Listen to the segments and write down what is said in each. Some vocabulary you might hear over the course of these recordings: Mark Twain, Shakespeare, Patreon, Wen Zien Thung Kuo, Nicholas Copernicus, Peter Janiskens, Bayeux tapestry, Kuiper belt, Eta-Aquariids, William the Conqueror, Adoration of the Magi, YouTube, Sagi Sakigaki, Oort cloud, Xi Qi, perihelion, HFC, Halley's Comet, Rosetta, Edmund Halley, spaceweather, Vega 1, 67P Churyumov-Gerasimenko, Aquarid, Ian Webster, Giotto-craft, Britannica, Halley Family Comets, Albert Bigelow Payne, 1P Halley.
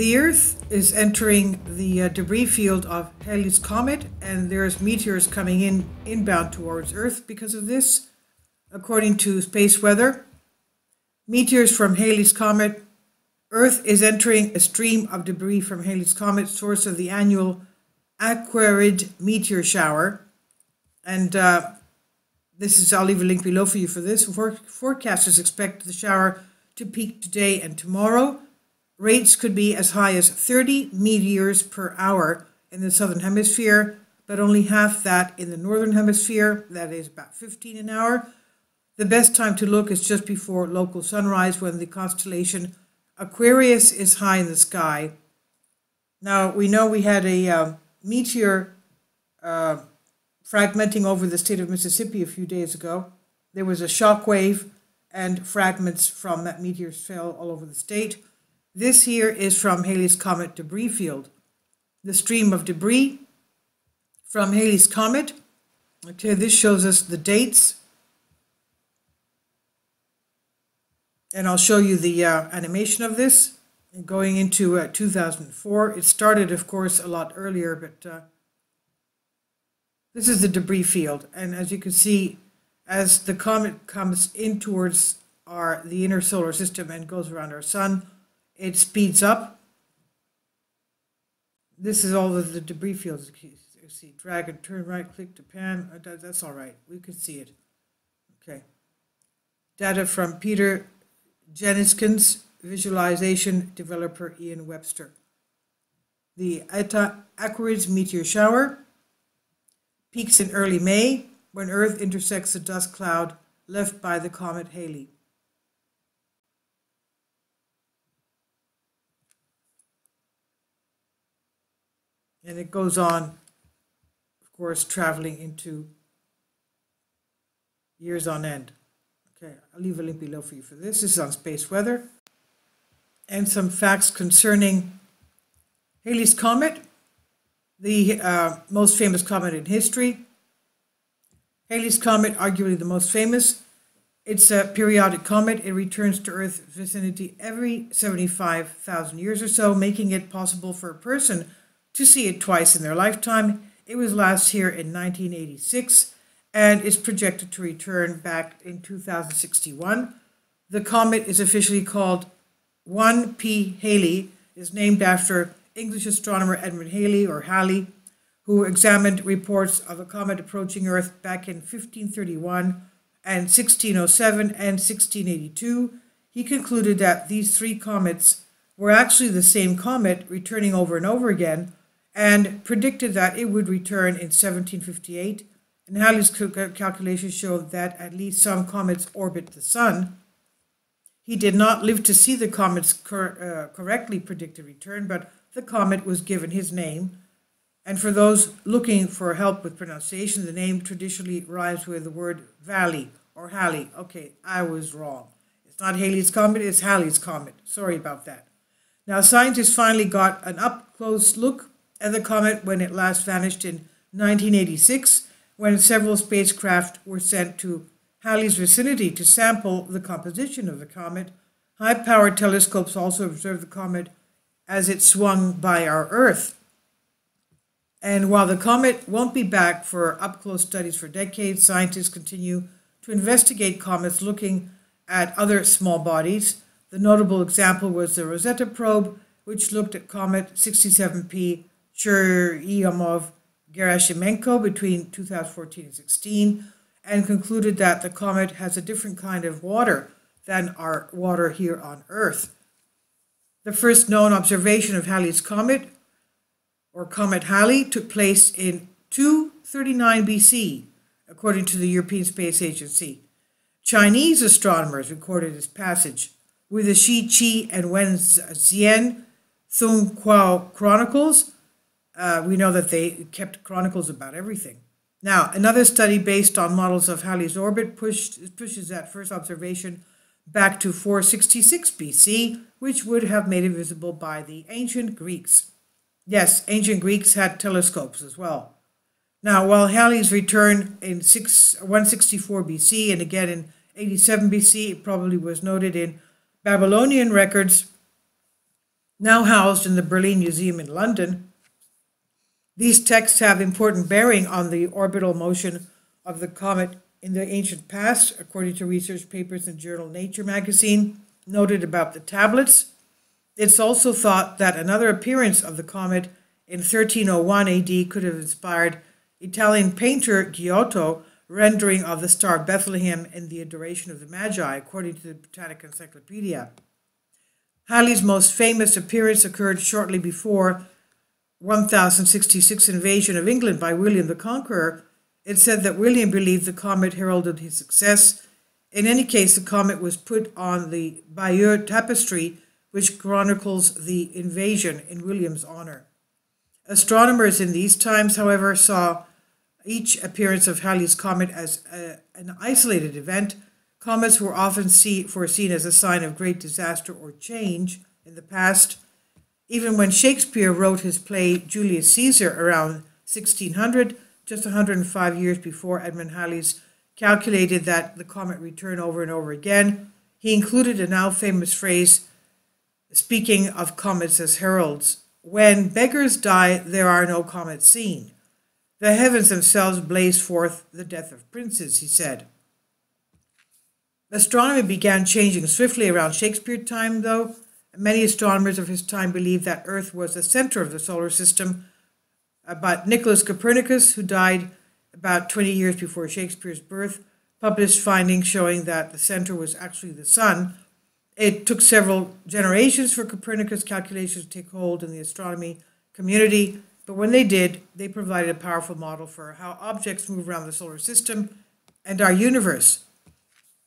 The Earth is entering the debris field of Halley's Comet, and there's meteors coming inbound towards Earth because of this. According to Space Weather, meteors from Halley's Comet, Earth is entering a stream of debris from Halley's Comet, source of the annual Aquarid meteor shower. And this is, I'll leave a link below for you for this. Forecasters expect the shower to peak today and tomorrow. Rates could be as high as 30 meteors per hour in the southern hemisphere, but only half that in the northern hemisphere, that is about 15 an hour. The best time to look is just before local sunrise, when the constellation Aquarius is high in the sky. Now, we know we had a meteor fragmenting over the state of Mississippi a few days ago. There was a shock wave, and fragments from that meteor fell all over the state. This here is from Halley's Comet debris field. The stream of debris from Halley's Comet. Okay, this shows us the dates. And I'll show you the animation of this. And going into 2004. It started, of course, a lot earlier, but this is the debris field. And as you can see, as the comet comes in towards the inner solar system and goes around our sun, it speeds up. This is all of the debris fields. You see, drag and turn right, click to pan. That's all right. We can see it. Okay. Data from Peter Janiskens, visualization developer Ian Webster. The Eta-Aquariids meteor shower peaks in early May, when Earth intersects the dust cloud left by the comet Halley. And it goes on, of course, traveling into years on end. Okay, I'll leave a link below for you for this. This is on Space Weather. And some facts concerning Halley's Comet, the most famous comet in history. Halley's Comet, arguably the most famous. It's a periodic comet. It returns to Earth's vicinity every 75,000 years or so, making it possible for a person to see it twice in their lifetime. It was last here in 1986 and is projected to return back in 2061. The comet is officially called 1P Halley, is named after English astronomer Edmund Halley, or Halley, who examined reports of a comet approaching Earth back in 1531 and 1607 and 1682. He concluded that these three comets were actually the same comet returning over and over again, and predicted that it would return in 1758, and Halley's calculations showed that at least some comets orbit the sun. He did not live to see the comet's correctly predicted return, but the comet was given his name, and for those looking for help with pronunciation, the name traditionally rhymes with the word valley or Halley. Okay, I was wrong. It's not Halley's Comet, it's Halley's Comet. Sorry about that. Now, scientists finally got an up-close look at the comet when it last vanished in 1986, when several spacecraft were sent to Halley's vicinity to sample the composition of the comet. High-powered telescopes also observed the comet as it swung by our Earth. And while the comet won't be back for up-close studies for decades, scientists continue to investigate comets looking at other small bodies. The notable example was the Rosetta probe, which looked at comet 67P Churyumov-Gerasimenko between 2014 and 16, and concluded that the comet has a different kind of water than our water here on Earth. The first known observation of Halley's Comet, or Comet Halley, took place in 239 BC, according to the European Space Agency. Chinese astronomers recorded its passage, with the Xi Qi and Wen Zien Thung Kuo chronicles. We know that they kept chronicles about everything. Now, another study based on models of Halley's orbit pushes that first observation back to 466 BC, which would have made it visible by the ancient Greeks. Yes, ancient Greeks had telescopes as well. Now, while Halley's return in 164 BC and again in 87 BC, it probably was noted in Babylonian records, now housed in the Berlin Museum in London, these texts have important bearing on the orbital motion of the comet in the ancient past, according to research papers in journal Nature magazine, noted about the tablets. It's also thought that another appearance of the comet in 1301 AD could have inspired Italian painter Giotto's rendering of the star Bethlehem in the Adoration of the Magi, according to the Britannica Encyclopedia. Halley's most famous appearance occurred shortly before 1066 invasion of England by William the Conqueror. It said that William believed the comet heralded his success. In any case, the comet was put on the Bayeux tapestry, which chronicles the invasion in William's honor. Astronomers in these times, however, saw each appearance of Halley's comet as an isolated event. Comets were often foreseen as a sign of great disaster or change in the past. Even when Shakespeare wrote his play Julius Caesar around 1600, just 105 years before Edmund Halley's, calculated that the comet returned over and over again, he included a now famous phrase speaking of comets as heralds: "When beggars die, there are no comets seen. The heavens themselves blaze forth the death of princes," he said. Astronomy began changing swiftly around Shakespeare's time, though. Many astronomers of his time believed that Earth was the center of the solar system, but Nicholas Copernicus, who died about 20 years before Shakespeare's birth, published findings showing that the center was actually the sun. It took several generations for Copernicus' calculations to take hold in the astronomy community, but when they did, they provided a powerful model for how objects move around the solar system and our universe.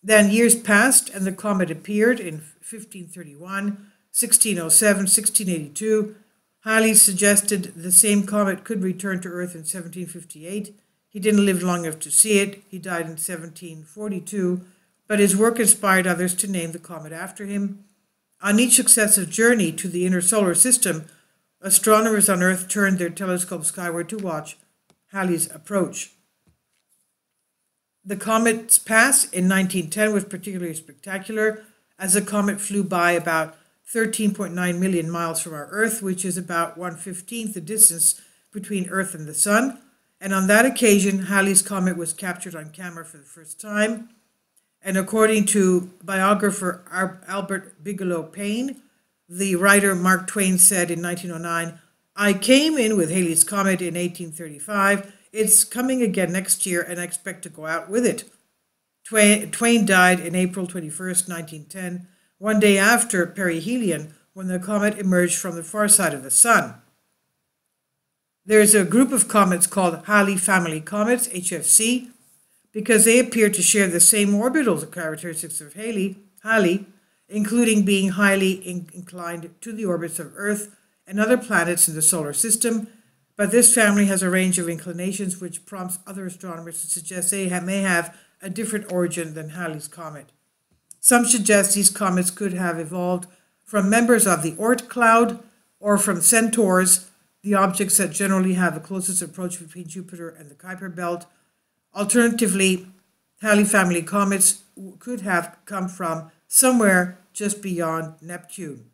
Then years passed, and the comet appeared in 1531, 1607, 1682. Halley suggested the same comet could return to Earth in 1758. He didn't live long enough to see it. He died in 1742. But his work inspired others to name the comet after him. On each successive journey to the inner solar system, astronomers on Earth turned their telescopes skyward to watch Halley's approach. The comet's pass in 1910 was particularly spectacular, as the comet flew by about 13.9 million miles from our Earth, which is about 1/15th the distance between Earth and the Sun. And on that occasion, Halley's comet was captured on camera for the first time. And according to biographer Albert Bigelow Payne, the writer Mark Twain said in 1909, "I came in with Halley's comet in 1835. It's coming again next year, and I expect to go out with it." Twain died in April 21st, 1910, one day after perihelion, when the comet emerged from the far side of the sun. There's a group of comets called Halley Family Comets, HFC, because they appear to share the same orbital characteristics of Halley, including being highly inclined to the orbits of Earth and other planets in the solar system. But this family has a range of inclinations which prompts other astronomers to suggest they may have a different origin than Halley's comet. Some suggest these comets could have evolved from members of the Oort cloud or from centaurs, the objects that generally have the closest approach between Jupiter and the Kuiper belt. Alternatively, Halley family comets could have come from somewhere just beyond Neptune.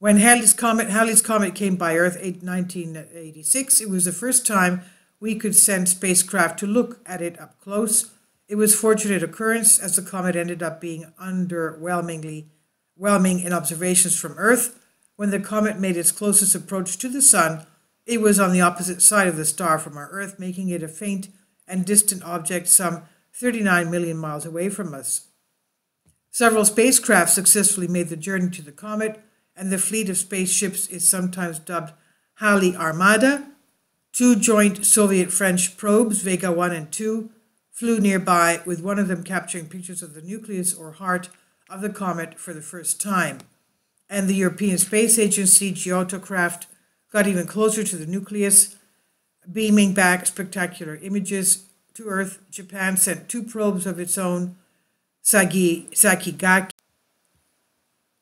When Halley's comet came by Earth in 1986, it was the first time we could send spacecraft to look at it up close. It was a fortunate occurrence, as the comet ended up being underwhelming in observations from Earth. When the comet made its closest approach to the Sun, it was on the opposite side of the star from our Earth, making it a faint and distant object some 39 million miles away from us. Several spacecraft successfully made the journey to the comet, and the fleet of spaceships is sometimes dubbed Halley Armada. Two joint Soviet-French probes, Vega 1 and 2, flew nearby, with one of them capturing pictures of the nucleus or heart of the comet for the first time. And the European Space Agency, Giotto-craft, got even closer to the nucleus, beaming back spectacular images to Earth. Japan sent two probes of its own, Sagi Sakigaki.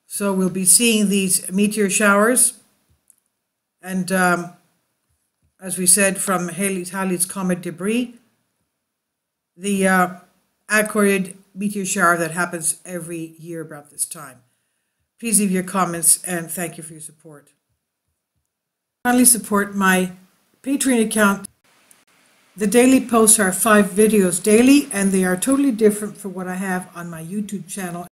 So we'll be seeing these meteor showers, and as we said, from Halley's comet debris, the Aquarid meteor shower that happens every year about this time. Please leave your comments and thank you for your support. Kindly support my Patreon account. The daily posts are 5 videos daily, and they are totally different from what I have on my YouTube channel.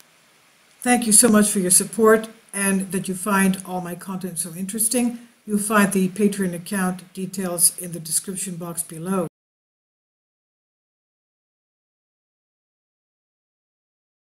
Thank you so much for your support and that you find all my content so interesting. You'll find the Patreon account details in the description box below.